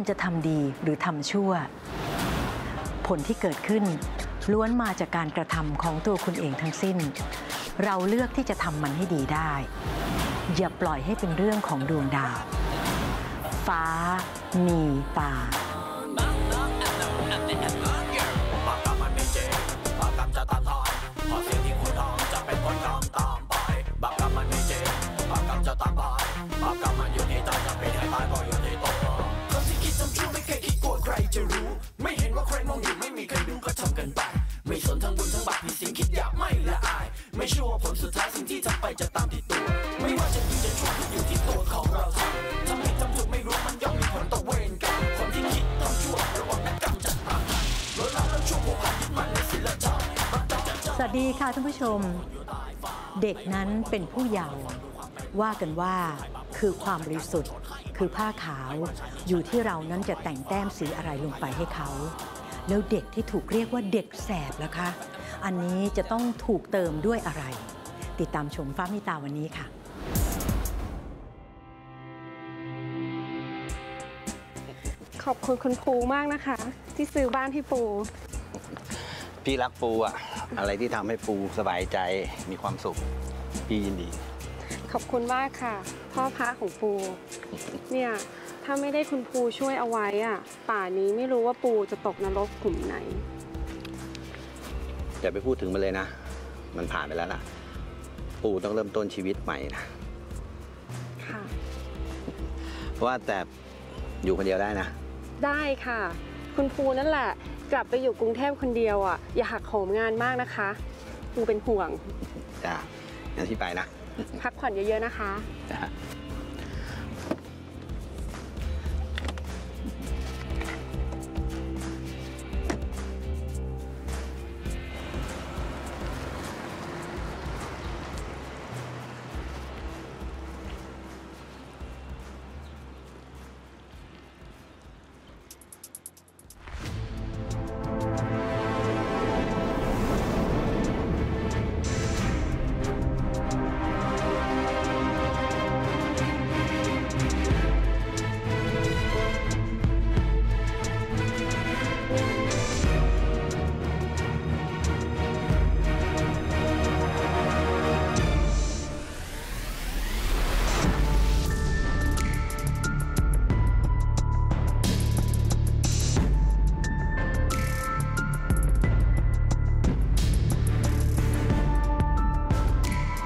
คุณจะทำดีหรือทำชั่วผลที่เกิดขึ้นล้วนมาจากการกระทำของตัวคุณเองทั้งสิ้นเราเลือกที่จะทำมันให้ดีได้อย่าปล่อยให้เป็นเรื่องของดวงดาวฟ้ามีตาไม่เชื่อว่าผลสุดท้ายสิ่งที่ทำไปจะตามติดตัวไม่ว่าจะดีจะชั่วอยู่ที่ตัวของเราทำให้ทำถูกไม่รู้มันย่อมมีผลต่อเวรกรรมคนที่คิดทำชั่วระวังนักกรรมจะตามรถแล้วชั่วโมงผ่านยึดมันในศิลธรรมสวัสดีค่ะท่านผู้ชมเด็กนั้นเป็นผู้เยาว์ว่ากันว่าคือความบริสุทธิ์คือผ้าขาวอยู่ที่เรานั้นจะแต่งแต้มสีอะไรลงไปให้เขาแล้วเด็กที่ถูกเรียกว่าเด็กแสบล่ะคะอันนี้จะต้องถูกเติมด้วยอะไรติดตามชมฟ้ามีตาวันนี้ค่ะขอบคุณคุณปูมากนะคะที่ซื้อบ้านให้ปูพี่รักปูอะอะไรที่ทำให้ปูสบายใจมีความสุขพี่ยินดีขอบคุณมากค่ะพ่อพระของปูเนี่ยถ้าไม่ได้คุณปูช่วยเอาไว้อะป่านี้ไม่รู้ว่าปูจะตกนรกขุมไหนอย่าไปพูดถึงมันเลยนะมันผ่านไปแล้วนะปู่ต้องเริ่มต้นชีวิตใหม่นะค่ะว่าแต่อยู่คนเดียวได้นะได้ค่ะคุณปูนั่นแหละกลับไปอยู่กรุงเทพคนเดียวอ่ะอย่าหักโหมงานมากนะคะปูเป็นห่วงจ้ะงั้นพี่ไปนะพักผ่อนเยอะๆนะคะจ้ะ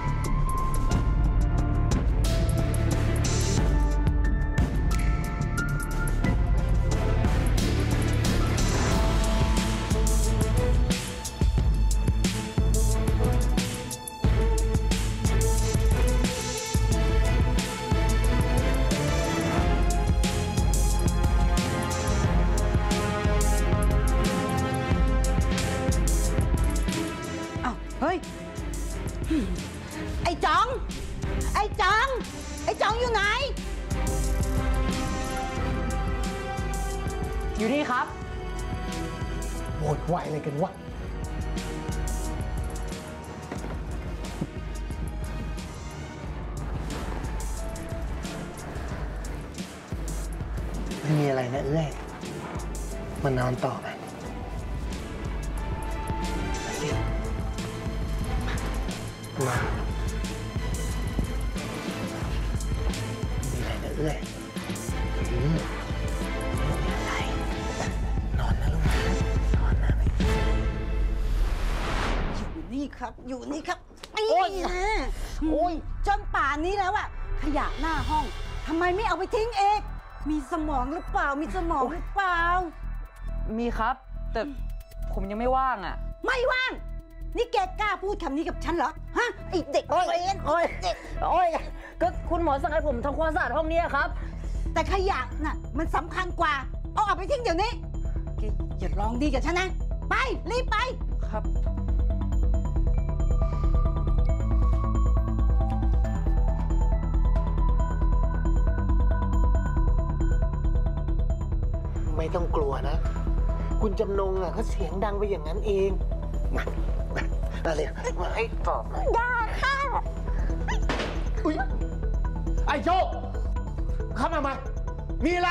อยู่นี่ครับโวยวายอะไรกันวะไม่มีอะไรนะเอ้ยมานอนต่อไหมมามีอะไรนะเอ้ยอยู่นี่ครับโอ้ยโอ้ยจนป่านนี้แล้วอะขยะหน้าห้องทำไมไม่เอาไปทิ้งเองมีสมองหรือเปล่ามีสมองหรือเปล่ามีครับแต่ผมยังไม่ว่างอะไม่ว่างนี่แกกล้าพูดคำนี้กับฉันเหรอฮะไอเด็กโอ้ยโอ้ยโอ้ยก็คุณหมอสั่งให้ผมทำความสะอาดห้องนี้ครับแต่ขยะน่ะมันสำคัญกว่าเอาออกไปทิ้งเดี๋ยวนี้แกอย่าร้องดีกับฉันนะไปรีบไปครับไม่ต้องกลัวนะคุณจำนงอ่ะเขาเสียงดังไปอย่างนั้นเองมาเลยมาให้ตอบหน่อยยาค่ะไอ้โชคเข้ามามีอะไร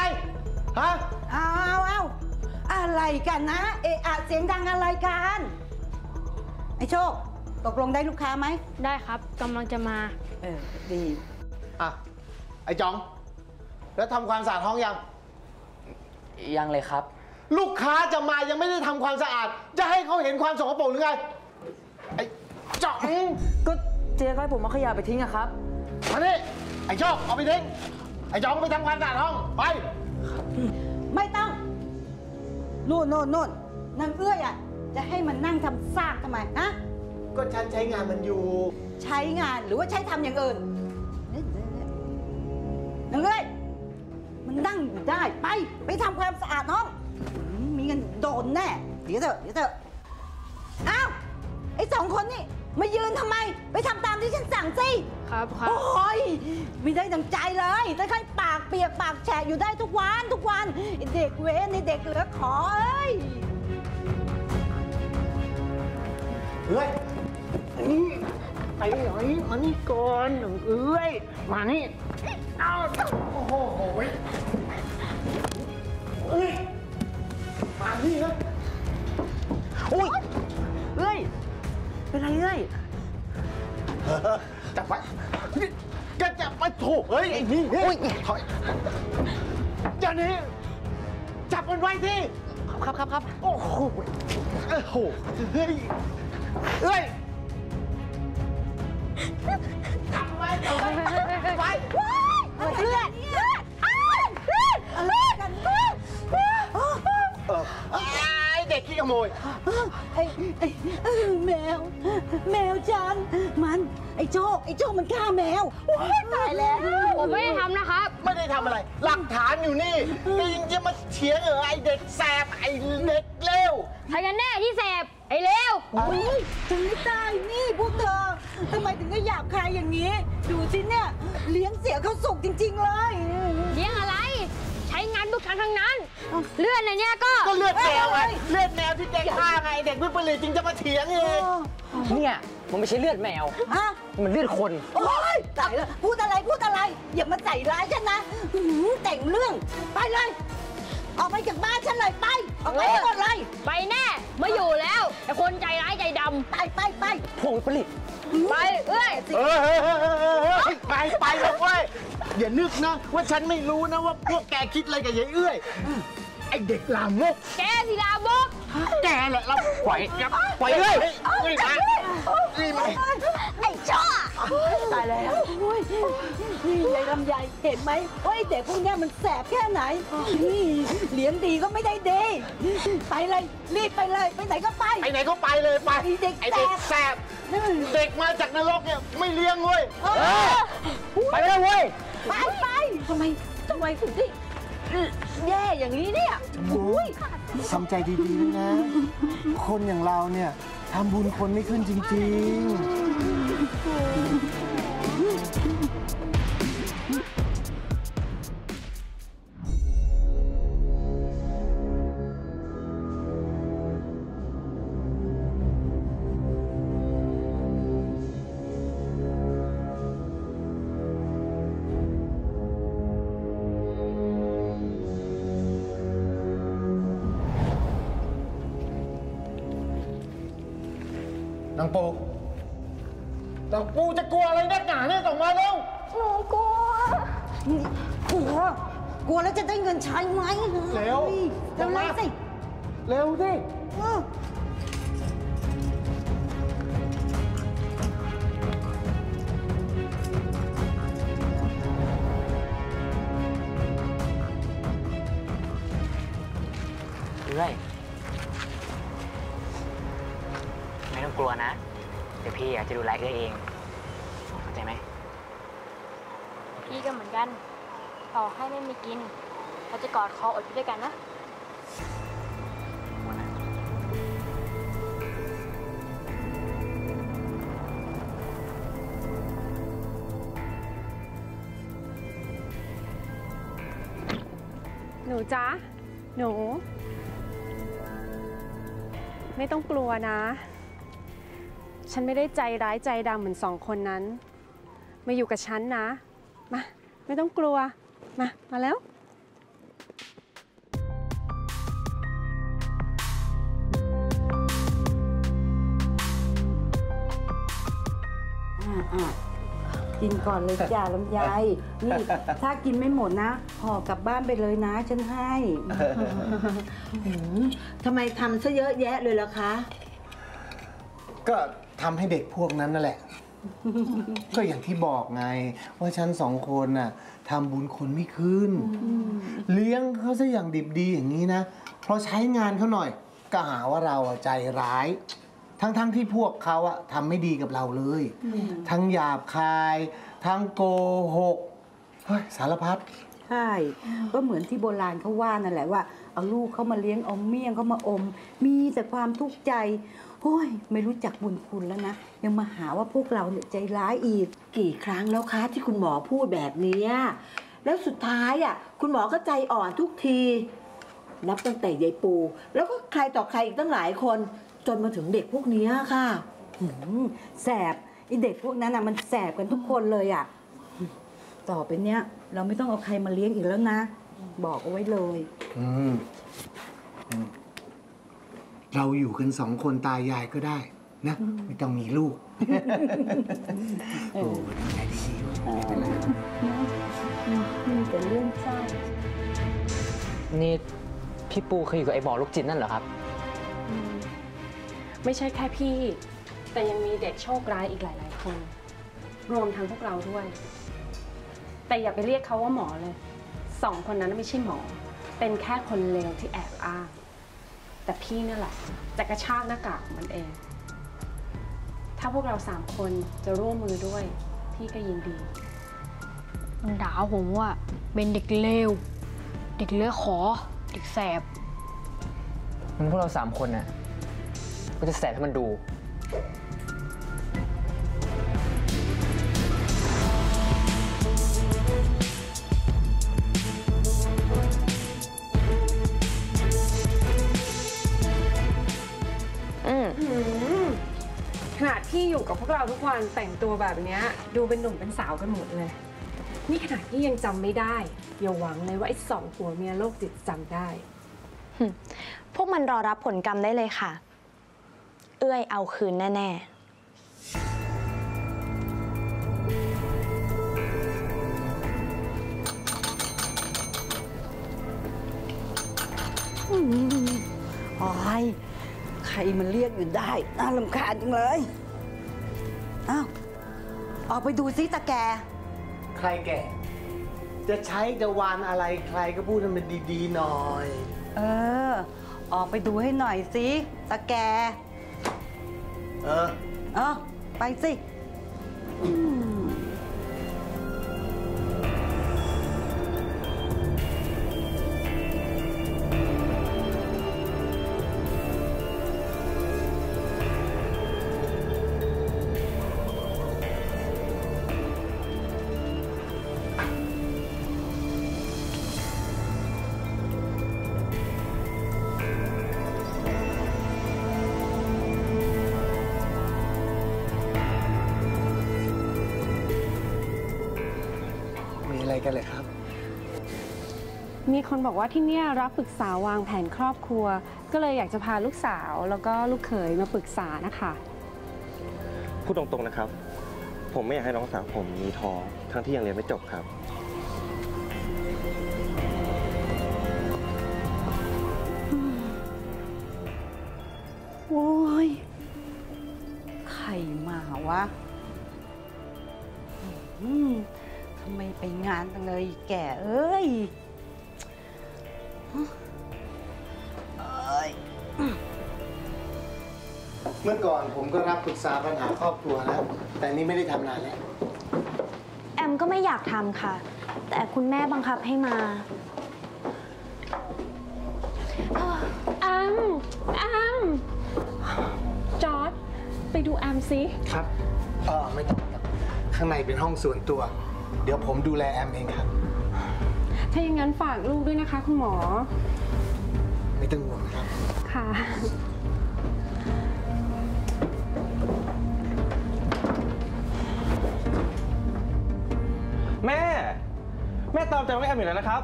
ฮะเอาอะไรกันนะเอะอะเสียงดังอะไรกันไอ้โชคตกลงได้ลูกค้าไหมได้ครับกำลังจะมาดีอ่ะไอ้จ๋องแล้วทำความสะอาดห้องยังเลยครับลูกค้าจะมายังไม่ได้ทำความสะอาดจะให้เขาเห็นความสกปรกหรือไงไอ้จ๋องก็เจ๊ก็ให้ผมเอาขยะไปทิ้งอะครับมาดิไอ้โชคเอาไปทิ้งไอ้จ๋องไปทำความสะอาดห้องไปไม่ต้องนู่นนางเอื้อยอ่ะจะให้มันนั่งทำซากทำไมนะก็ฉันใช้งานมันอยู่ใช้งานหรือว่าใช้ทำอย่างอื่นนางเอื้อยมันนั่งอยู่ได้ไปทำความสะอาดห้องมีเงินโดนแน่เดี๋ยวเถอะอ้าวไอ้สองคนนี่มายืนทำไมไปทำตามที่ฉันสั่งสิครับโอ้ยไม่ได้ดังใจเลยแต่ใครปากเปียกปากแฉะอยู่ได้ทุกวันเด็กเว้นเด็กเหลือขอเอ้ยไอ้หน่อยมานี่ก่อนหนึ่งเอ้ยมานี่เอาโอ้โหเอ้ยมานี่นะโอ้ยเอ้ยเป็นไรเอ้ยจับไปแกจับไปโถเอ้ยไอ้นี่ถอยเจ้านี่จับมันไว้ที่ครับโอ้โหเฮ้ยจับไว้เลือดเด็กขี้ขโมยแมวจันมันไอ้โจ๊กมันฆ่าแมวตายแล้วผมไม่ได้ทำนะครับไม่ได้ทำอะไรหลักฐานอยู่นี่แต่ยังจะมาเถียงไอ้เด็กแสบไอ้เด็กเลวใครกันแน่ที่แสบไอ้เลวถึงไม่ตายนี่พวกเธอทำไมถึงได้หยาบคายอย่างนี้ดูสิเนี่ยเลี้ยงเสียเขาสุกจริงๆเลยเลี้ยงอะไรใช้งานพวกฉันทั้งนั้นเลือดในเนี้ยก็เลือดแมวไงเลือดแมวที่แกฆ่าไงเด็กวิปริตจริงจะมาเถียงเองเนี่ยมันไม่ใช่เลือดแมวมันเลือดคนโอ๊ยตายแล้วพูดอะไรอย่ามาใส่ร้ายฉันนะแต่งเรื่องไปเลยออกไปจากบ้านฉันเลยไปออกไปหมดเลยไปแน่ไม่อยู่แล้วไอ้คนใจร้ายใจดำไปพวกวิปริตไปเอ้ยไปเลยเว้ยอย่านึกนะว่าฉันไม่รู้นะว่าพวกแกคิดอะไรกับยายเอ้ยไอเด็กลามกแกสิลามกแกแหละเราปล่อยเลยไอ้ชั่วตายแล้วนี่ยายลำไยเห็นไหมว่าไอเด็กพวกนี้มันแสบแค่ไหนนี่เลี้ยงดีก็ไม่ได้ดีไปเลยรีบไปเลยไปไหนก็ไปเลยไปไอเด็กแสบเด็กมาจากนรกเนี่ยไม่เลี้ยงเว้ยไปเลยเว้ยไปทำไมถึงได้แย่อย่างนี้เนี่ยทำใจดีๆนะคนอย่างเราเนี่ยทำบุญคนไม่ขึ้นจริงๆนางปูจะกลัวอะไรนักหนาเนี่ยส่งมาเร็วหนูกลัวแล้วจะได้เงินใช้ไหมเร็วสิเร็วดิเรื่อยไม่ต้องกลัวนะเดี๋ยวพี่อาจจะดูแลเอื้อเองเข้าใจไหมพี่ก็เหมือนกันต่อให้ไม่มีกินเราจะกอดคออดอยู่ด้วยกันนะหนูจ๊ะหนูไม่ต้องกลัวนะฉันไม่ได้ใจร้ายใจดำเหมือนสองคนนั้นมาอยู่กับฉันนะมาไม่ต้องกลัวมาแล้ว กินก่อนเลยจ้าลำไยนี่ถ้ากินไม่หมดนะห่อกลับบ้านไปเลยนะฉันให้ทำไมทำซะเยอะแยะเลยล่ะคะก็ทำให้เด็กพวกนั้นนั่นแหละก็อย่างที่บอกไงว่าฉันสองคนน่ะทำบุญคนไม่ขึ้นเลี้ยงเขาซะอย่างดิบดีอย่างนี้นะเพราะใช้งานเขาหน่อยก็หาว่าเราใจร้ายทั้งที่พวกเขาอะทำไม่ดีกับเราเลยทั้งหยาบคายทั้งโกหกเฮ้ยสารพัดใช่ก็เหมือนที่โบราณเขาว่านั่นแหละว่าเอาลูกเขามาเลี้ยงอมเมี่ยงเขามาอมมีแต่ความทุกข์ใจโอ้ยไม่รู้จักบุญคุณแล้วนะยังมาหาว่าพวกเราเนี่ยใจร้ายอีกกี่ครั้งแล้วคะที่คุณหมอพูดแบบนี้แล้วสุดท้ายอ่ะคุณหมอก็ใจอ่อนทุกทีนับตั้งแต่ยายปูแล้วก็ใครต่อใครอีกตั้งหลายคนจนมาถึงเด็กพวกนี้ค่ะแสบไอเด็กพวกนั้นอ่ะมันแสบกันทุกคนเลยอ่ะต่อไปเนี้ยเราไม่ต้องเอาใครมาเลี้ยงอีกแล้วนะบอกเอาไว้เลยเราอยู่กันสองคนตายายก็ได้นะไม่ต้องมีลูกโอ้ยใจดีมีแต่เรื่องเศร้านี่พี่ปูเคยอยู่กับไอ้หมอโรคจิตนั่นเหรอครับไม่ใช่แค่พี่แต่ยังมีเด็กโชคร้ายอีกหลายๆคนรวมทั้งพวกเราด้วยแต่อย่าไปเรียกเขาว่าหมอเลยสองคนนั้นไม่ใช่หมอเป็นแค่คนเลวที่แอบอ้างแต่พี่นี่แหละจะกระชากหน้ากากมันเองถ้าพวกเราสามคนจะร่วมมือด้วยพี่ก็ยินดีมันด่าผมว่าเป็นเด็กเลวเด็กเลือดขอเด็กแสบมันพวกเราสามคนน่ะก็จะแสบให้มันดูขนาดพี่อยู่กับพวกเราทุกวันแต่งตัวแบบนี้ดูเป็นหนุ่มเป็นสาวกันหมดเลยนี่ขนาดพี่ยังจำไม่ได้อย่าหวังเลยว่าไอ้สองผัวเมียโรคจิตจำได้พวกมันรอรับผลกรรมได้เลยค่ะเอื้อยเอาคืนแน่ๆโอ้ยใครมันเรียกอยู่ได้น่ารำคาญจังเลยอ้าวออกไปดูซิตาแกใครแกจะใช้จะวานอะไรใครก็พูดให้มันดีๆหน่อยออกไปดูให้หน่อยซิตาแกไปสิกันเลยครับมีคนบอกว่าที่นี่รับปรึกษาวางแผนครอบครัวก็เลยอยากจะพาลูกสาวแล้วก็ลูกเขยมาปรึกษานะคะพูดตรงๆนะครับผมไม่อยากให้น้องสาวผมมีท้องทั้งที่ยังเรียนไม่จบครับโว้ยใครมาวะไม่ไปงานตั้งเลยแกเอ้ยเมื่อก่อนผมก็รับปรึกษาปัญหาครอบครัวนะแต่นี่ไม่ได้ทำนานแล้วแอมก็ไม่อยากทำค่ะแต่คุณแม่บังคับให้มาแอมจอร์จไปดูแอมสิครับไม่ต้องครับข้างในเป็นห้องส่วนตัวเดี๋ยวผมดูแลแอมเองครับถ้าอย่างนั้นฝากลูกด้วยนะคะคุณหมอไม่ต้องห่วงครับค่ะแม่ตามใจน้องแอมอยู่แล้วนะครับ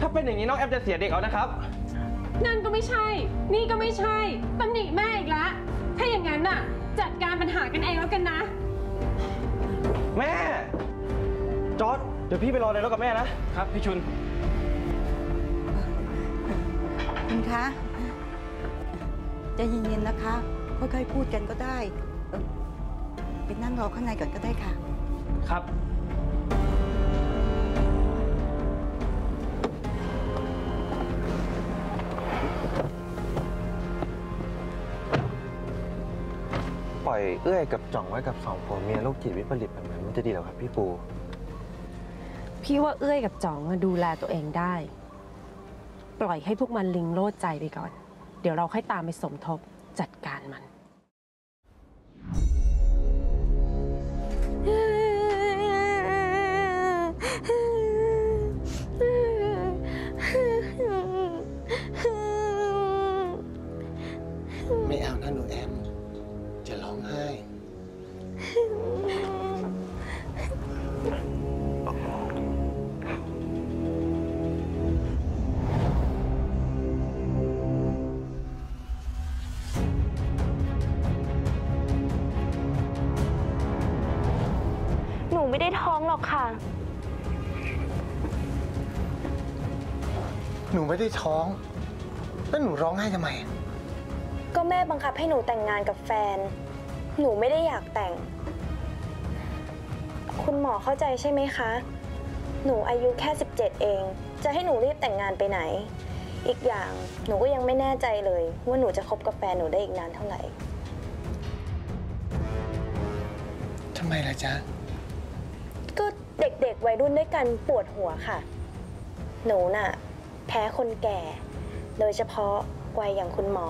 ถ้าเป็นอย่างนี้น้องแอมจะเสียเด็กเอานะครับนั่นก็ไม่ใช่นี่ก็ไม่ใช่ตำหนิแม่อีกละถ้าอย่างนั้นน่ะจัดการปัญหากันเองแล้วกันนะ แม่จอร์จเดี๋ยวพี่ไปรอในรถกับแม่นะครับพี่ชุนคุณคะใจเย็นๆนะคะค่อยๆพูดกันก็ได้ไปนั่งรอข้างในก่อนก็ได้ค่ะครับปล่อยเอื้อยกับจ่องไว้กับสองผัวเมียโรคจิตวิปริตแบบนั้นมันจะดีหรอครับพี่ปูพี่ว่าเอื้อยกับจ่องดูแลตัวเองได้ปล่อยให้พวกมันลิงโลดใจไปก่อนเดี๋ยวเราค่อยตามไปสมทบจัดการมันไม่เอานะหนูแอมจะร้องไห้หนูไม่ได้ท้องหรอกค่ะหนูไม่ได้ท้องแล้วหนูร้องไห้ทำไมก็แม่บังคับให้หนูแต่งงานกับแฟนหนูไม่ได้อยากแต่งคุณหมอเข้าใจใช่ไหมคะหนูอายุแค่17เองจะให้หนูรีบแต่งงานไปไหนอีกอย่างหนูก็ยังไม่แน่ใจเลยว่าหนูจะคบกับแฟนหนูได้อีกนานเท่าไหร่ทำไมล่ะจ๊ะก็เด็กๆวัยรุ่นด้วยกันปวดหัวค่ะหนูน่ะแพ้คนแก่โดยเฉพาะวัยอย่างคุณหมอ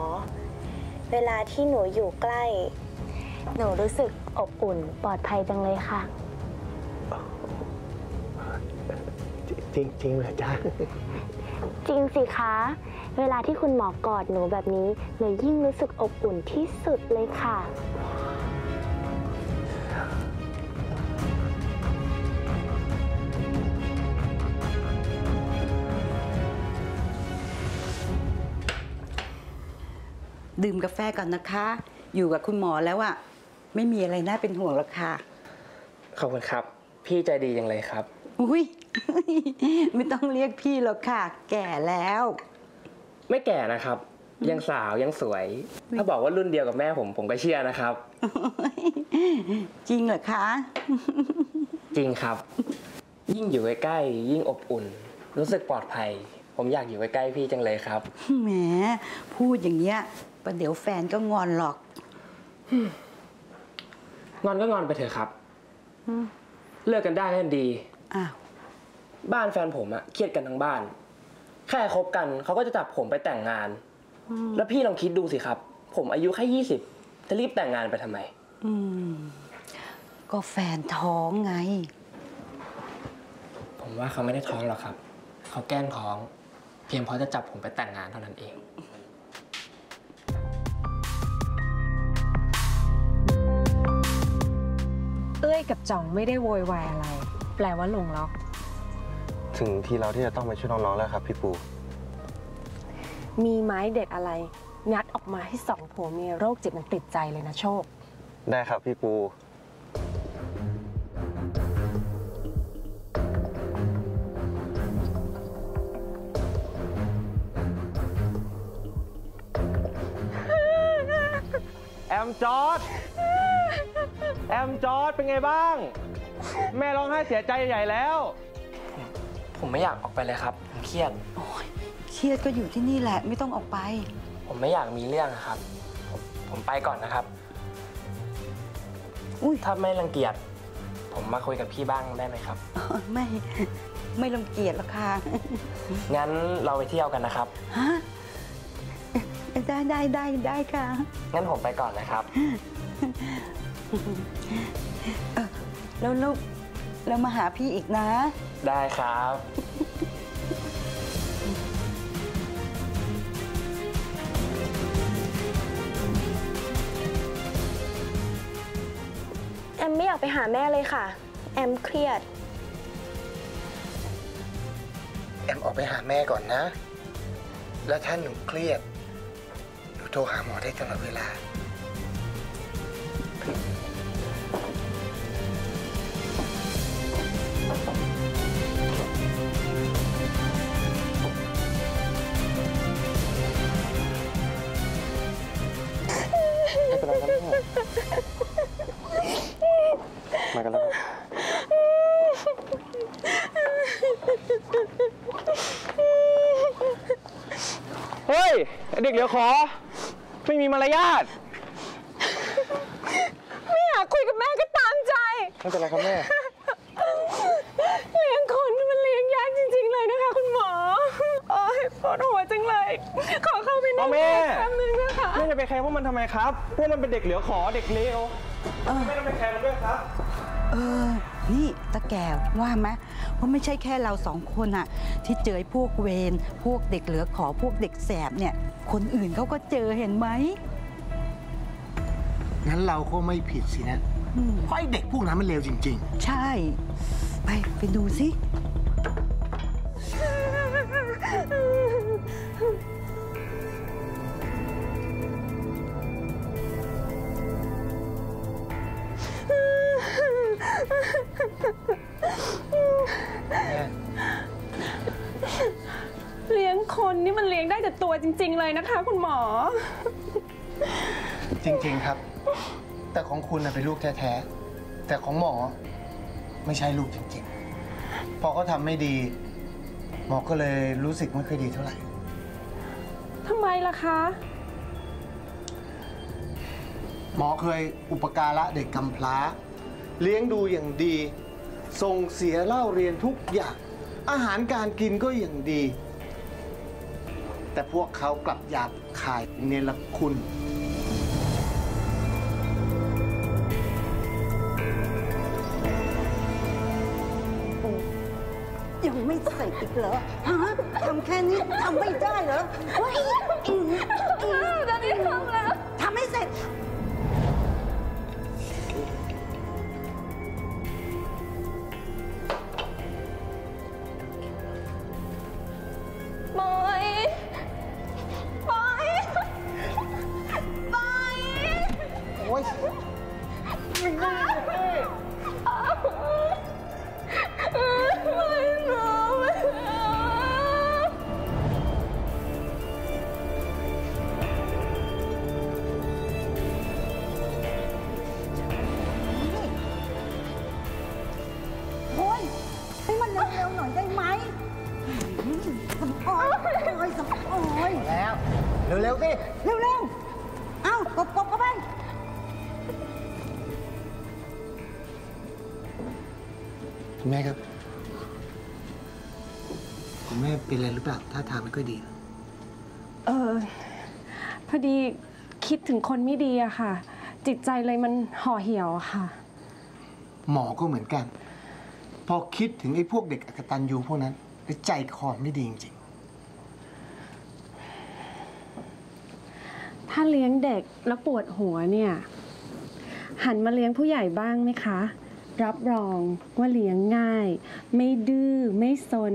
เวลาที่หนูอยู่ใกล้หนูรู้สึกอบอุ่นปลอดภัยจังเลยค่ะจริงๆเหรอจ๊ะจริงสิคะเวลาที่คุณหมอกอดหนูแบบนี้หนูยิ่งรู้สึกอบอุ่นที่สุดเลยค่ะดื่มกาแฟก่อนนะคะอยู่กับคุณหมอแล้วอะไม่มีอะไรน่าเป็นห่วงหรอกค่ะขอบคุณครับพี่ใจดีอย่างไรครับอุ้ยไม่ต้องเรียกพี่หรอกค่ะแก่แล้วไม่แก่นะครับยังสาวยังสวยถ้าบอกว่ารุ่นเดียวกับแม่ผมก็เชื่อนะครับจริงเหรอคะจริงครับยิ่งอยู่ใกล้ๆยิ่งอบอุ่นรู้สึกปลอดภัยผมอยากอยู่ใกล้ๆพี่จังเลยครับแหมพูดอย่างเงี้ยประเดี๋ยวแฟนก็งอนหรอกงอนก็งอนไปเถอะครับเลิกกันได้นั่นดีบ้านแฟนผมอะเครียดกันทั้งบ้านแค่คบกันเขาก็จะจับผมไปแต่งงานแล้วพี่ลองคิดดูสิครับผมอายุแค่20จะรีบแต่งงานไปทำไมก็แฟนท้องไงผมว่าเขาไม่ได้ท้องหรอกครับเขาแกล้งท้องเพียงเพราะจะจับผมไปแต่งงานเท่านั้นเองเอ้ยกับจ่องไม่ได้โวยวายอะไรแปลว่าลงล็อกถึงที่เราที่จะต้องไปช่วยน้องๆแล้วครับพี่ปูมีไม้เด็ดอะไรงัดออกมาให้สองผัวเมียโรคจิตมันติดใจเลยนะโชคได้ครับพี่ปูแอมจอร์จแอมจอร์จเป็นไงบ้างแม่ร้องไห้เสียใจใหญ่แล้วผมไม่อยากออกไปเลยครับผมเครียดโอ้ยเครียดก็อยู่ที่นี่แหละไม่ต้องออกไปผมไม่อยากมีเรื่องครับผมไปก่อนนะครับถ้าไม่รังเกียจผมมาคุยกับพี่บ้างได้ไหมครับไม่รังเกียจหรอกค่ะงั้นเราไปเที่ยวกันนะครับได้ค่ะงั้นผมไปก่อนนะครับแล้วลูกเรามาหาพี่อีกนะได้ครับแอมไม่อยากไปหาแม่เลยค่ะแอมเครียดแอมออกไปหาแม่ก่อนนะแล้วถ้าหนูเครียดโทรหาหมอได้ตลอดเวลา มากันแล้วเฮ้ยเด็กเหลือขอไม่มีมารยาทไม่อยากคุยกับแม่ก็ตามใจไม่เป็นไรครับแม่เลี้ยงคนมันเลี้ยงยากจริงๆเลยนะคะคุณหมอโอ้ยปวดหัวจังเลยขอเข้าไปนั่งแป๊บนึงนะคะแม่จะไปแคร์ว่ามันทำไมครับพวกมันเป็นเด็กเหลือขอเด็กเลวไม่ต้องไปแคร์มันด้วยครับนี่ตาแก่ว่าไหมว่าไม่ใช่แค่เราสองคนอะที่เจอพวกเวรพวกเด็กเหลือขอพวกเด็กแสบเนี่ยคนอื่นเขาก็เจอเห็นไหมงั้นเราก็ไม่ผิดสินะเพราะไอ้เด็กพวกนั้นมันเลวจริงๆใช่ไปดูสิเลี้ยงคนนี่มันเลี้ยงได้แต่ตัวจริงๆเลยนะคะคุณหมอจริงๆครับแต่ของคุณเป็นลูกแท้ๆแต่ของหมอไม่ใช่ลูกจริงๆพอเขาทำไม่ดีหมอก็เลยรู้สึกไม่ค่อยดีเท่าไหร่ทำไมล่ะคะหมอเคยอุปการะเด็กกำพร้าเลี้ยงดูอย่างดีส่งเสียเล่าเรียนทุกอย่างอาหารการกินก็อย่างดีแต่พวกเขากลับหยาบคายเนรคุณยังไม่เสร็จอีกเหรอฮะทำแค่นี้ทำไม่ได้เหรอว้ายตอนนี้ทำแล้วทำไม่เสร็จแม่ครับคุณแม่เป็นอะไรหรือเปล่าท่าทางไม่ค่อยดีพอดีคิดถึงคนไม่ดีอะค่ะจิตใจเลยมันห่อเหี่ยวค่ะหมอก็เหมือนกันพอคิดถึงไอ้พวกเด็กอกตัญญูพวกนั้นใจคอไม่ดีจริงถ้าเลี้ยงเด็กแล้วปวดหัวเนี่ยหันมาเลี้ยงผู้ใหญ่บ้างไหมคะรับรองว่าเลี้ยงง่ายไม่ดื้อไม่ซน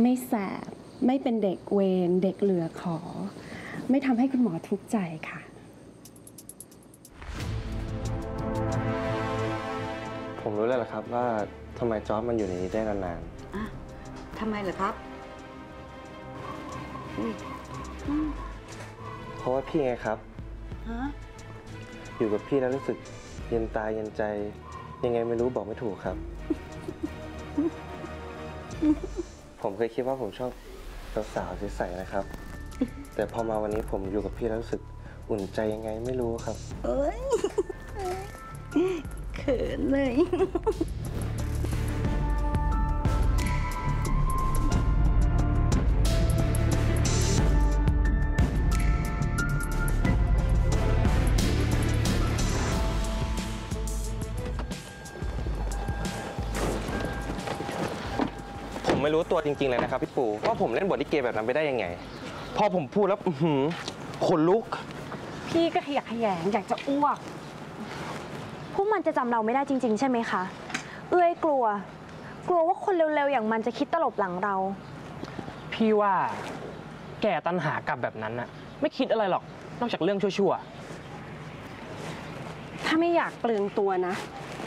ไม่แสบไม่เป็นเด็กเวรเด็กเหลือขอไม่ทำให้คุณหมอทุกข์ใจค่ะผมรู้แล้วล่ะครับว่าทำไมจ๊อบมันอยู่ในนี้ได้นานๆทำไมเหรอครับเพราะว่าพี่ไงครับอยู่กับพี่แล้วรู้สึกเย็นตาเย็นใจยังไงไม่รู้บอกไม่ถูกครับผมเคยคิดว่าผมชอบสาวๆใสๆนะครับแต่พอมาวันนี้ผมอยู่กับพี่แล้วรู้สึกอุ่นใจยังไงไม่รู้ครับเอ้ยเขินเลยไม่รู้ตัวจริงๆเลยนะครับพี่ปูว่าผมเล่นบทลิเกแบบนั้นไปได้ยังไงพอผมพูดแล้วขนลุกพี่ก็ขยักขยงอยากจะอ้วกพวกมันจะจำเราไม่ได้จริงๆใช่ไหมคะเอ้ยกลัวว่าคนเร็วๆอย่างมันจะคิดตลบหลังเราพี่ว่าแกตัณหากรรมแบบนั้นน่ะไม่คิดอะไรหรอกนอกจากเรื่องชั่วๆถ้าไม่อยากเปลืองตัวนะ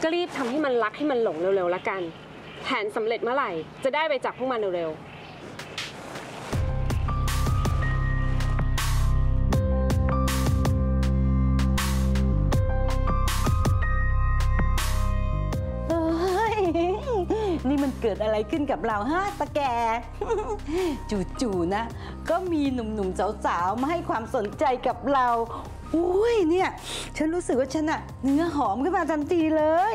ก็รีบทำให้มันรักให้มันหลงเร็วๆละกันแผนสำเร็จเมื่อไหร่จะได้ไปจับพวกมันเร็วๆ เกิดอะไรขึ้นกับเราฮะตะแก จู่ๆนะก็มีหนุ่มๆสาวๆมาให้ความสนใจกับเราอุ้ยเนี่ยฉันรู้สึกว่าฉันอะเนื้อหอมขึ้นมาทันทีเลย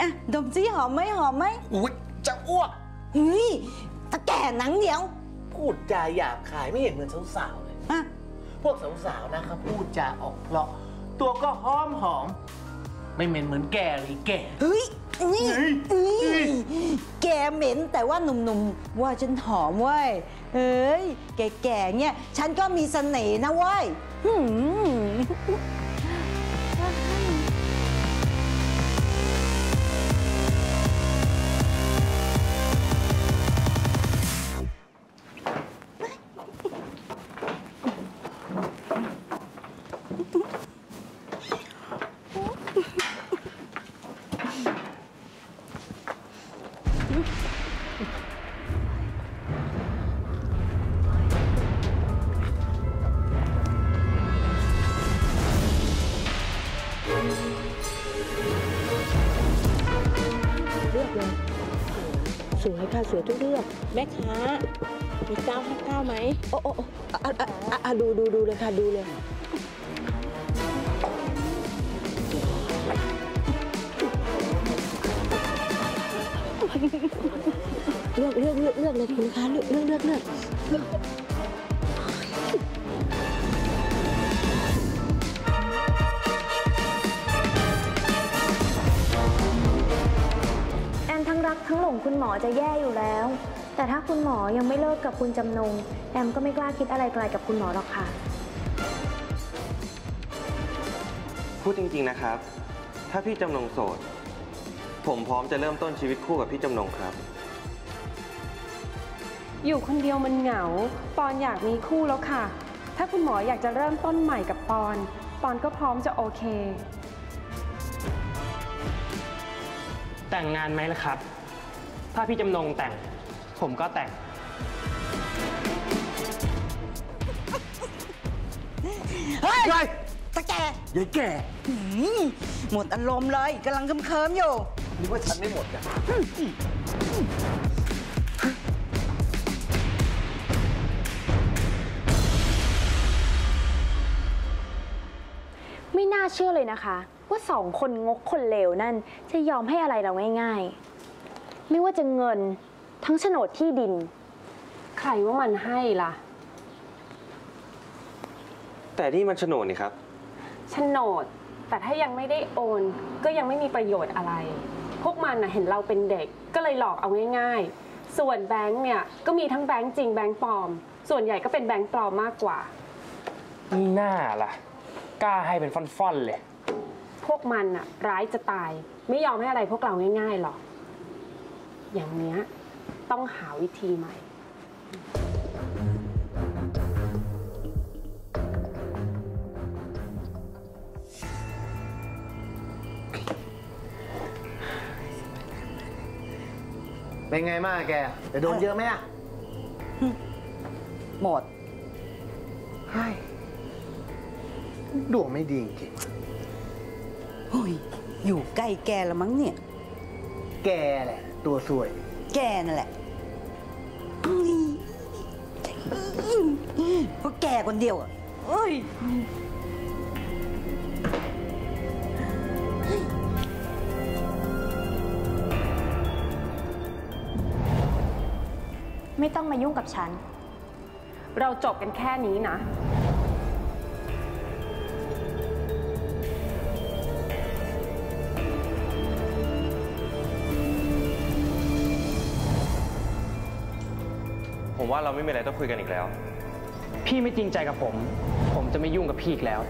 อะดมจี้หอมไหมอุ้ยจะอ้วกเฮ้ยตะแกหนังเหนียวพูดจาหยาบคายไม่เห็นเหมือนสาวๆเลยอะพวกสาวๆนะครับพูดจาออกเพลาะตัวก็หอมไม่เหม็นเหมือนแกเลยแกเฮ้ยนี่แกเหม็นแต่ว่าหนุ่มๆว่าฉันหอมเว้ยเฮ้ยแก่ๆเนี่ยฉันก็มีเสน่ห์นะเว้ยสวยค่ะสวยทุกเรื่องแม่ค้ามีเก้าให้เก้าไหมโอ้โอ้ดูเลยค่ะดูเลยเลือกเลยคุณคะเลือกทั้งรักทั้งหลงคุณหมอจะแย่อยู่แล้วแต่ถ้าคุณหมอยังไม่เลิกกับคุณจำนงแอมก็ไม่กล้าคิดอะไรไกลกับคุณหมอหรอกค่ะพูดจริงๆนะครับถ้าพี่จำนงโสดผมพร้อมจะเริ่มต้นชีวิตคู่กับพี่จำนงครับอยู่คนเดียวมันเหงาปอนอยากมีคู่แล้วค่ะถ้าคุณหมออยากจะเริ่มต้นใหม่กับปอนก็พร้อมจะโอเคแต่งงานไหมล่ะครับถ้าพี่จำนงแต่งผมก็แต่งเฮ้ยตะแกยายแก่หมดอารมณ์เลยกำลังเคิมๆอยู่นึกว่าฉันไม่หมดอ่ะไม่น่าเชื่อเลยนะคะว่าสองคนงกคนเลวนั่นจะยอมให้อะไรเราง่ายๆไม่ว่าจะเงินทั้งโฉนดที่ดินใครว่ามันให้ล่ะแต่นี่มันโฉนดนี่ครับโฉนดแต่ถ้ายังไม่ได้โอนก็ยังไม่มีประโยชน์อะไรพวกมันเห็นเราเป็นเด็กก็เลยหลอกเอาง่ายๆส่วนแบงค์เนี่ยก็มีทั้งแบงค์จริงแบงค์ปลอมส่วนใหญ่ก็เป็นแบงค์ปลอมมากกว่านี่น่าล่ะกล้าให้เป็นฟ่อนๆเลยพวกมันอะร้ายจะตายไม่ยอมให้อะไรพวกเราง่ายๆหรอกอย่างเนี้ยต้องหาวิธีใหม่เป็นไงมากแกแต่โดนเยอะไหมอะหมดดวงไม่ดีจริงอยู่ใกล้แกละมั้งเนี่ยแกแหละตัวสวยแกนั่นแหละเพราะแกคนเดียวอ่ะไม่ต้องมายุ่งกับฉันเราจบกันแค่นี้นะผมว่าเราไม่มีอะไรต้องคุยกันอีกแล้วพี่ไม่จริงใจกับผมจะไม่ยุ่งกับพี่อีกแล้ว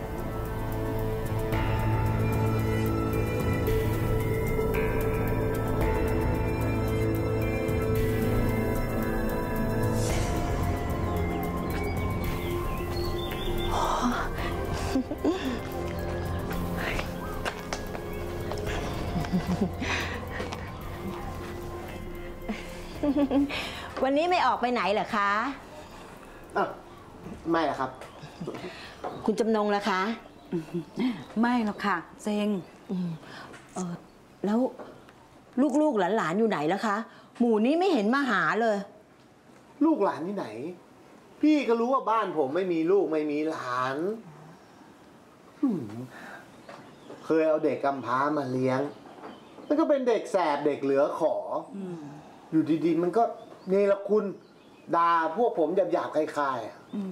วันนี้ไม่ออกไปไหนเหรอคะไม่ครับคุณจำนงล่ะคะไม่หรอกค่ะเซงแล้วลูกๆหลานๆอยู่ไหนล่ะคะ หมู่นี้ไม่เห็นมาหาเลยลูกหลานที่ไหนพี่ก็รู้ว่าบ้านผมไม่มีลูกไม่มีหลานเคยเอาเด็กกำพร้ามาเลี้ยงแล้วก็เป็นเด็กแสบเด็กเหลือขออยู่ดีๆมันก็เนรคุณด่าพวกผมหยาบๆคล้าย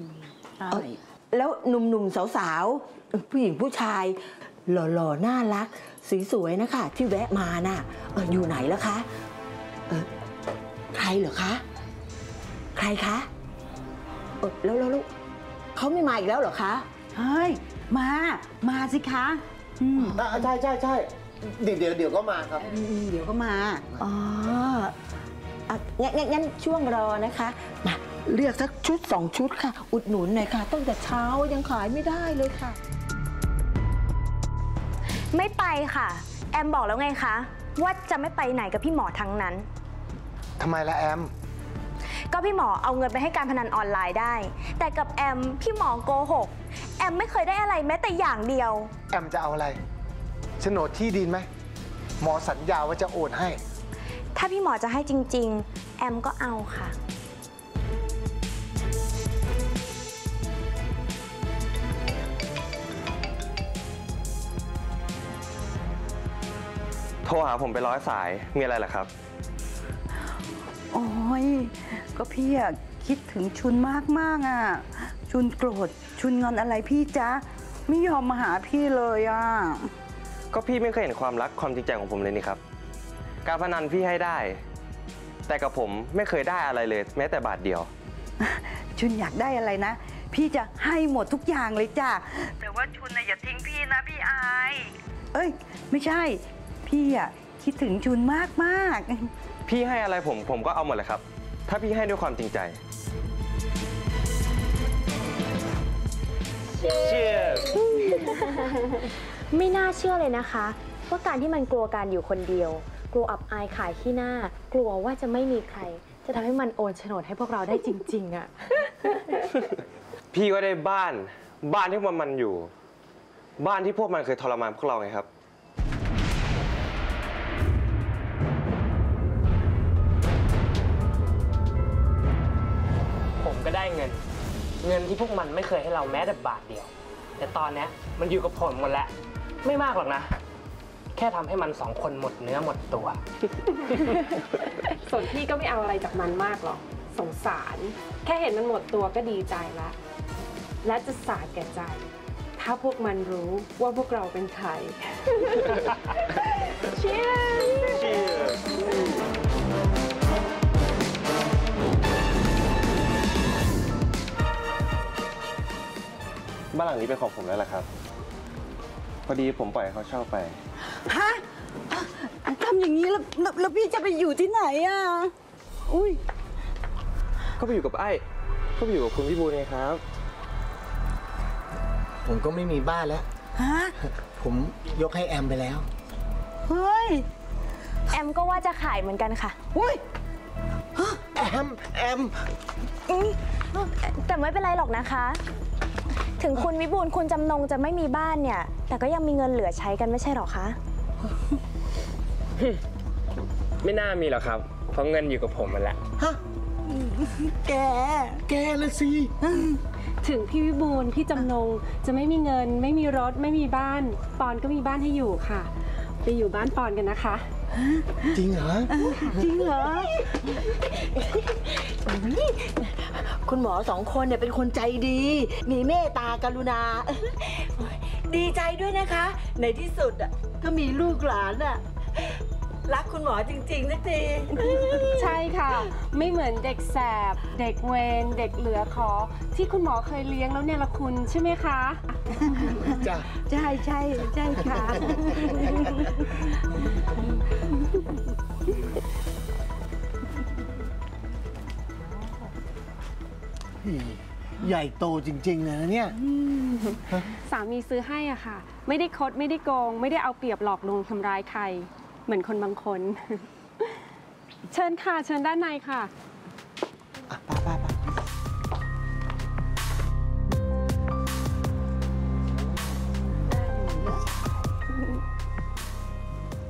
ๆแล้วหนุ่มๆสาวๆผู้หญิงผู้ชายหล่อๆน่ารักสวยๆนะคะที่แวะมาน่ะอยู่ไหนแล้วคะใครเหรอคะใครคะแล้วลูกเขาไม่มาอีกแล้วเหรอคะเฮ้ยมาสิคะใช่เดี๋ยวก็มาครับเดี๋ยวก็มาอ๋องั้นช่วงรอนะคะมาเลือกสักชุด2ชุดค่ะอุดหนุนหน่อยค่ะตั้งแต่เช้ายังขายไม่ได้เลยค่ะไม่ไปค่ะแอมบอกแล้วไงคะว่าจะไม่ไปไหนกับพี่หมอทั้งนั้นทำไมล่ะแอมก็พี่หมอเอาเงินไปให้การพนันออนไลน์ได้แต่กับแอมพี่หมอโกหกแอมไม่เคยได้อะไรแม้แต่อย่างเดียวแอมจะเอาอะไรโฉนดที่ดินไหมหมอสัญญาว่าจะโอนให้ถ้าพี่หมอจะให้จริงๆแอมก็เอาค่ะโทรหาผมไปร้อยสายมีอะไรล่ะครับโอ้ยก็พี่อะคิดถึงชุนมากอะชุนโกรธชุนงอนอะไรพี่จ๊ะไม่ยอมมาหาพี่เลยอะก็พี่ไม่เคยเห็นความรักความจริงใจของผมเลยนี่ครับการพนันพี่ให้ได้แต่กับผมไม่เคยได้อะไรเลยแม้แต่บาทเดียวชุนอยากได้อะไรนะพี่จะให้หมดทุกอย่างเลยจ้ะแต่ว่าชุนนะอย่าทิ้งพี่นะพี่อายเอ้ยไม่ใช่พี่อะคิดถึงชุนมากพี่ให้อะไรผมก็เอาหมดเลยครับถ้าพี่ให้ด้วยความจริงใจเชื่อไม่น่าเชื่อเลยนะคะว่าการที่มันกลัวการอยู่คนเดียวกลัวอับอายขายขี้หน้ากลัวว่าจะไม่มีใครจะทำให้มันโอนโฉนดให้พวกเราได้จริงๆอ่ะพี่ก็ได้บ้านที่มันอยู่บ้านที่พวกมันเคยทรมานพวกเราไงครับผมก็ได้เงินที่พวกมันไม่เคยให้เราแม้แต่บาทเดียวแต่ตอนนี้มันอยู่กับผมหมดแล้วไม่มากหรอกนะแค่ทำให้มัน2คนหมดเนื้อหมดตัวส่วนพี่ก็ไม่เอาอะไรจากมันมากหรอกสงสารแค่เห็นมันหมดตัวก็ดีใจละและจะสาแก่ใจถ้าพวกมันรู้ว่าพวกเราเป็นใครเชียร์บ้านหลังนี้เป็นของผมแล้วล่ะครับพอดีผมปล่อยเขาเช่าไปฮะทำอย่างนี้แล้วพี่จะไปอยู่ที่ไหนอ่ะอุ้ยก็ไปอยู่กับไอ้ก็ไปอยู่กับคุณพี่บูลไงครับผมก็ไม่มีบ้านแล้วฮะผมยกให้แอมไปแล้วเฮ้ยแอมก็ว่าจะขายเหมือนกันค่ะอุ้ยแอมแต่ไม่เป็นไรหรอกนะคะถึงคุณวิบูลย์คุณจำนงจะไม่มีบ้านเนี่ยแต่ก็ยังมีเงินเหลือใช้กันไม่ใช่หรอคะไม่น่ามีหรอกครับเพราะเงินอยู่กับผมมันแหละฮะแกละสิถึงพี่วิบูลย์พี่จำนงจะไม่มีเงินไม่มีรถไม่มีบ้านปอนก็มีบ้านให้อยู่ค่ะไปอยู่บ้านปอนกันนะคะจริงเหรอจริงเหรอคุณหมอสองคนเนี่ยเป็นคนใจดีมีเมตตากรุณาดีใจด้วยนะคะในที่สุดอ่ะก็มีลูกหลานอ่ะรักคุณหมอจริงๆนะจีใช่ค่ะไม่เหมือนเด็กแสบเด็กเวรเด็กเหลือขอที่คุณหมอเคยเลี้ยงแล้วเนี่ยละคุณใช่ไหมคะจ้ะใช่ค่ะใหญ่โตจริงๆเลยนะเนี่ยสามีซื้อให้อ่ะค่ะไม่ได้คดไม่ได้โกงไม่ได้เอาเปรียบหลอกลวงทำร้ายใครเหมือนคนบางคนเชิญค่ะเชิญด้านในค่ะ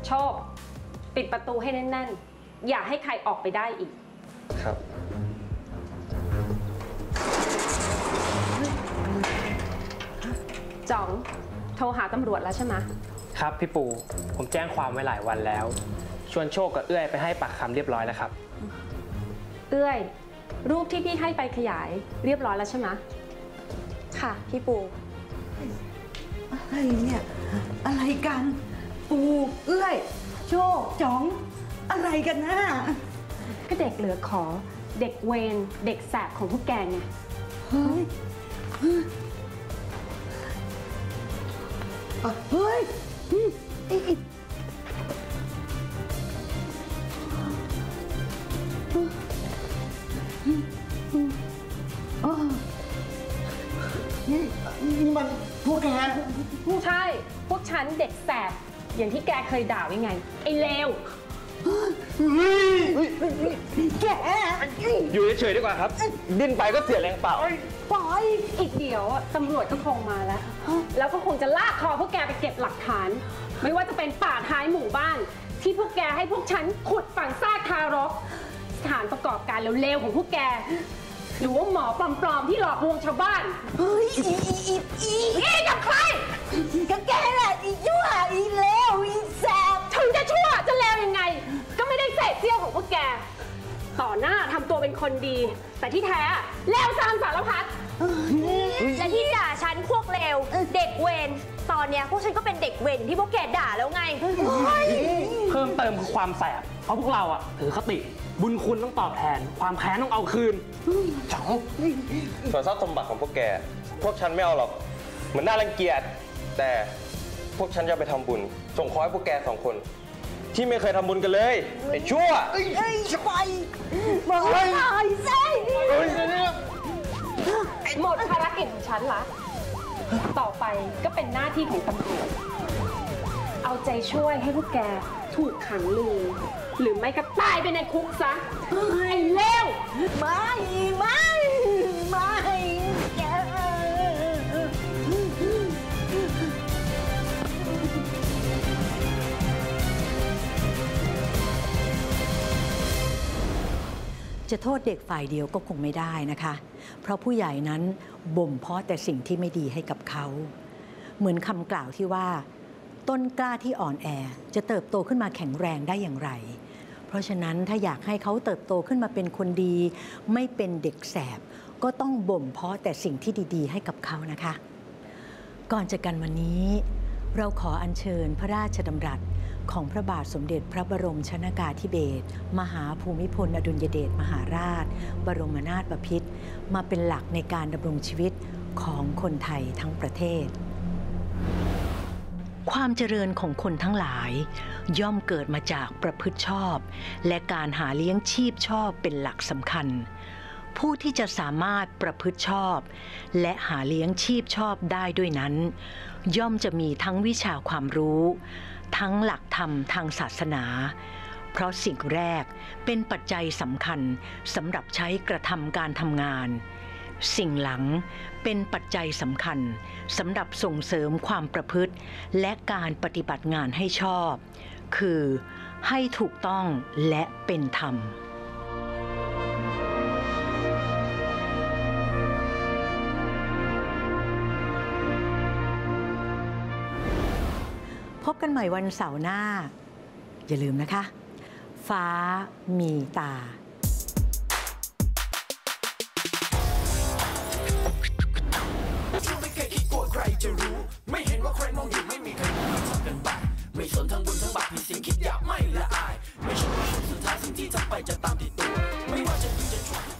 โชคปิดประตูให้แน่นๆ อย่าให้ใครออกไปได้อีกครับจ๋องโทรหาตำรวจแล้วใช่ไหมครับพี่ปูผมแจ้งความไว้หลายวันแล้วชวนโชคกับเอื้อยไปให้ปากคำเรียบร้อยแล้วครับเอื้อยรูปที่พี่ให้ไปขยายเรียบร้อยแล้วใช่ไหมค่ะพี่ปูอะไรเนี่ยอะไรกันปูเอื้อยโชคจ๋องอะไรกันนะก็เด็กเหลือขอเด็กเวรเด็กแสบของพวกแกไงเฮ้ยเฮ้ยนี่มันพวกแกใช่พวกฉันเด็กแสบอย่างที่แกเคยด่าไว้ไงไอ้เลวแกอยู่เฉยๆดีกว่าครับดิ้นไปก็เสียแรงเปล่าปล่อยอีกเดี๋ยวตำรวจก็คงมาแล้วแล้วก็คงจะลากคอพวกแกไปเก็บหลักฐานไม่ว่าจะเป็นป่าท้ายหมู่บ้านที่พวกแกให้พวกฉันขุดฝังซากทารกสถานประกอบการเลวๆของพวกแกหรือว่าหมอปลอมๆที่หลอกลวงชาวบ้านเฮ้ยอีกับใครก็แกแหละอียั่วอีเลวอีแสบถึงจะชั่วจะเลวยังไงก็ไม่ได้เศษเสี้ยวของพวกแกต่อหน้าทำตัวเป็นคนดีแต่ที่แท้เลวสร้างสารพัดและที่ด่าฉันพวกเลวเด็กเวรตอนเนี้ยพวกฉันก็เป็นเด็กเวรที่พวกแกด่าแล้วไงเพิ่มเติมคือความแสบเพราะพวกเราอะถือคติบุญคุณต้องตอบแทนความแค้นต้องเอาคืนจ๋องส่วนทรัพย์สมบัติของพวกแกพวกฉันไม่เอาหรอกเหมือนน่ารังเกียจแต่พวกฉันจะไปทำบุญส่งขอให้พวกแกสองคนที่ไม่เคยทำบุญกันเลยไอ้ชั่วไอ้ไปมาไอ้ไส้หมดภารกิจของฉันละต่อไปก็เป็นหน้าที่ของตำรวจเอาใจช่วยให้พวกแกถูกขังลืมหรือไม่ก็ตายไปในคุกซะไอ้เลวไม่จะโทษเด็กฝ่ายเดียวก็คงไม่ได้นะคะเพราะผู้ใหญ่นั้นบ่มเพาะแต่สิ่งที่ไม่ดีให้กับเขาเหมือนคำกล่าวที่ว่าต้นกล้าที่อ่อนแอจะเติบโตขึ้นมาแข็งแรงได้อย่างไรเพราะฉะนั้นถ้าอยากให้เขาเติบโตขึ้นมาเป็นคนดีไม่เป็นเด็กแสบก็ต้องบ่มเพาะแต่สิ่งที่ดีๆให้กับเขานะคะก่อนจากกันวันนี้เราขออัญเชิญพระราชดำรัสของพระบาทสมเด็จพระบรมชนกาธิเบศรมหาภูมิพลอดุลยเดชมหาราชบรมนาถบพิตรมาเป็นหลักในการดำรงชีวิตของคนไทยทั้งประเทศความเจริญของคนทั้งหลายย่อมเกิดมาจากประพฤติชอบและการหาเลี้ยงชีพชอบเป็นหลักสำคัญผู้ที่จะสามารถประพฤติชอบและหาเลี้ยงชีพชอบได้ด้วยนั้นย่อมจะมีทั้งวิชาความรู้ทั้งหลักธรรมทางศาสนาเพราะสิ่งแรกเป็นปัจจัยสำคัญสำหรับใช้กระทำการทำงานสิ่งหลังเป็นปัจจัยสำคัญสำหรับส่งเสริมความประพฤติและการปฏิบัติงานให้ชอบคือให้ถูกต้องและเป็นธรรมพบกันใหม่วันเสาร์หน้าอย่าลืมนะคะฟ้ามีตาจะรู้ไม่เห็นว่าใครมองอยู่ไม่มีใครมาทำกันบ้านไม่สนทั้งบุญทั้งบาปมีสิ่งคิดอยากไม่ละอายไม่ชอบสุดท้ายสิ่งที่ทำไปจะตามติดตัวไม่ว่าจะดีจะชั่ว